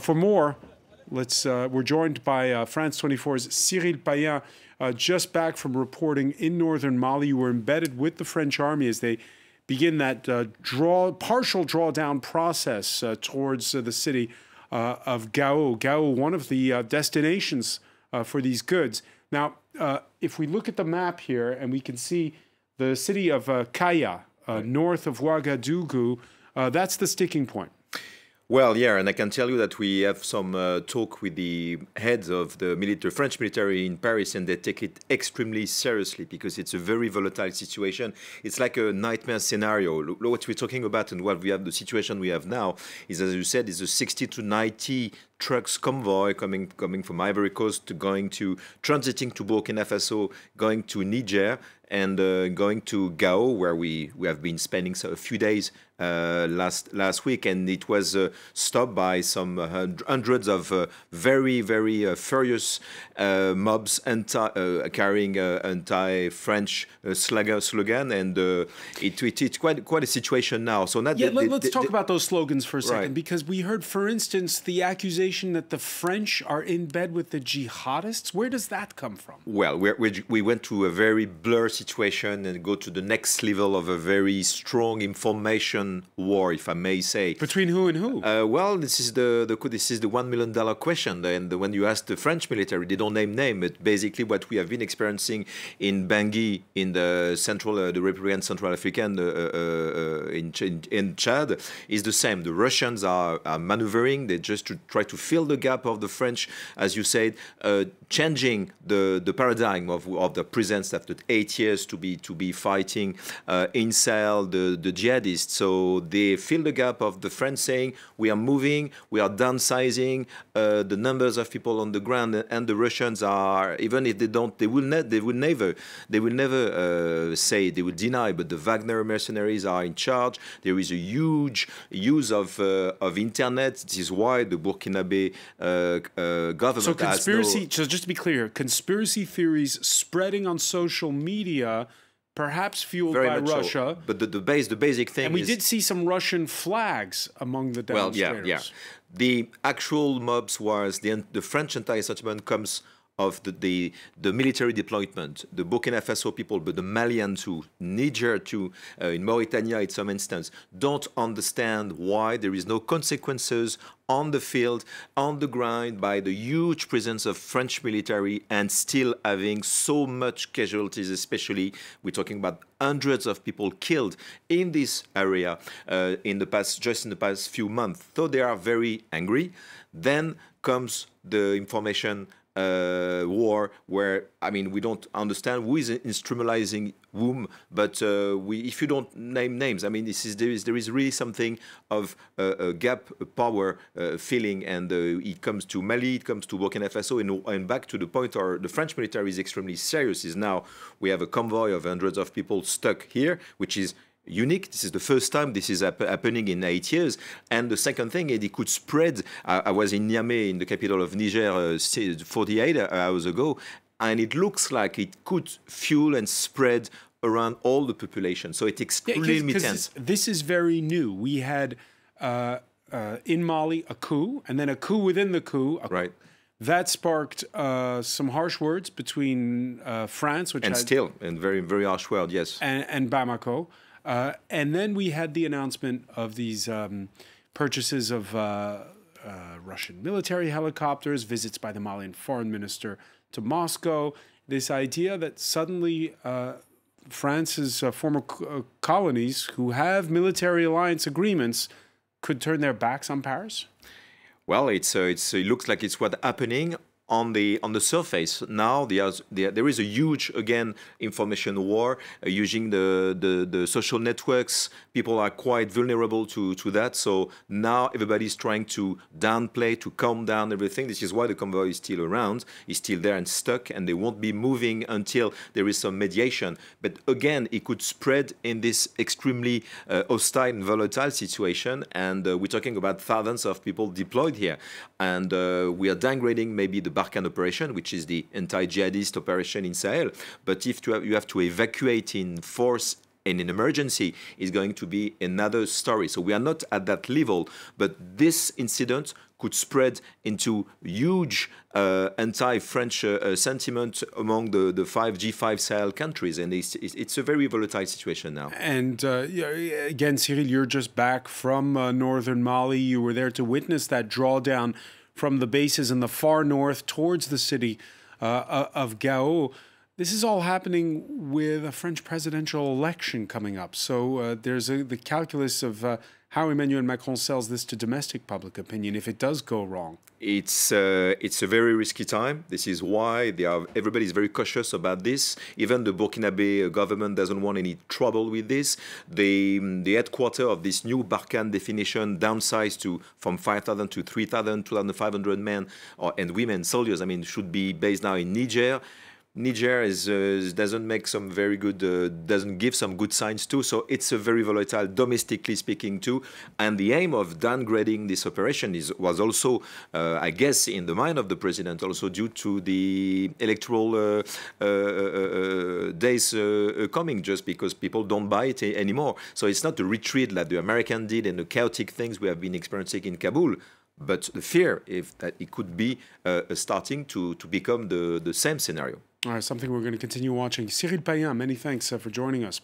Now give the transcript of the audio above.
For more, we're joined by France 24's Cyril Payen, just back from reporting in northern Mali. You were embedded with the French army as they begin that partial drawdown process towards the city of Gao. Gao, one of the destinations for these goods. Now, if we look at the map here, and we can see the city of Kaya, north of Ouagadougou, that's the sticking point. Well, yeah, and I can tell you that we have some talk with the heads of the French military in Paris, and they take it extremely seriously because it's a very volatile situation. It's like a nightmare scenario. What we're talking about and what we have, the situation we have now is, as you said, is a 60 to 90 trucks convoy coming from Ivory Coast, transiting to Burkina Faso, going to Niger, and going to Gao, where we have been spending a few days last week, and it was stopped by some hundreds of very, very furious mobs carrying anti-French slogan, and it's quite a situation now. So not let's talk about those slogans for a second, right? Because we heard, for instance, the accusation that the French are in bed with the jihadists. Where does that come from? Well, we went to a very blur situation and go to the next level of a very strong information war, if I may say. Between who and who? Well, this is the $1 million question. And when you ask the French military, they don't name, but basically what we have been experiencing in Bangui, in the Central African in Chad, is the same. The Russians are maneuvering. They just try to fill the gap of the French, as you said, changing the paradigm of the presence after 8 years to be fighting in Sahel the jihadists. So they fill the gap of the French, saying we are moving, we are downsizing the numbers of people on the ground, and the Russians are, even if they don't, they will never say, they will deny, but the Wagner mercenaries are in charge. There is a huge use of internet. This is why the Burkinabe government. So so just to be clear, conspiracy theories spreading on social media, perhaps fueled by Russia. So. But the basic thing. And we did see some Russian flags among the demonstrators. Well, yeah, yeah. The actual mobs was the French anti-sentiment comes of the military deployment, the Burkina Faso people, but the Malian too, Niger too, in Mauritania in some instance, don't understand why there is no consequences on the field, on the ground, by the huge presence of French military, and still having so much casualties, especially we're talking about hundreds of people killed in this area just in the past few months. So they are very angry. Then comes the information war, where, I mean, we don't understand who is instrumentalizing whom, but if you don't name names, I mean, there is really something of a gap power feeling, and it comes to Mali, it comes to Burkina Faso, and back to the point where the French military is extremely serious. Is now we have a convoy of hundreds of people stuck here, which is unique. This is the first time this is happening in 8 years. And the second thing is it could spread. I was in Niamey, in the capital of Niger, 48 hours ago, and it looks like it could fuel and spread around all the population. So it's extremely tense. This is very new. We had in Mali a coup, and then a coup within the coup. Right. That sparked some harsh words between France, which and very, very harsh word, yes, and Bamako. And then we had the announcement of these purchases of Russian military helicopters, visits by the Malian foreign minister to Moscow, this idea that suddenly France's former colonies, who have military alliance agreements, could turn their backs on Paris? Well, it looks like it's what's happening. On the surface now, there is a huge information war using the social networks. People are quite vulnerable to that. So now everybody's trying to downplay, to calm down everything. This is why the convoy is still around, is still there and stuck, and they won't be moving until there is some mediation. But again, it could spread in this extremely hostile and volatile situation. And we're talking about thousands of people deployed here, and we are downgrading maybe the Barkhane operation, which is the anti-jihadist operation in Sahel. But if you have to evacuate in force in an emergency, is going to be another story. So we are not at that level, but this incident could spread into huge anti-French sentiment among the five G5 Sahel countries. And it's a very volatile situation now. And again, Cyril, you're just back from northern Mali. You were there to witness that drawdown from the bases in the far north towards the city of Gao. This is all happening with a French presidential election coming up. So there's the calculus of how Emmanuel Macron sells this to domestic public opinion if it does go wrong. It's a very risky time. This is why everybody is very cautious about this. Even the Burkinabe government doesn't want any trouble with this. The headquarters of this new Barkhane definition downsized to from 5,000 to 3,000, 2,500 men and women soldiers. I mean, should be based now in Niger. Niger doesn't give some good signs too, so it's a very volatile, domestically speaking too. And the aim of downgrading this operation was also, I guess, in the mind of the president, also due to the electoral days coming, just because people don't buy it anymore. So it's not a retreat like the American did and the chaotic things we have been experiencing in Kabul. But the fear is that it could be starting to become the same scenario. All right, something we're going to continue watching. Cyril Payen, many thanks for joining us.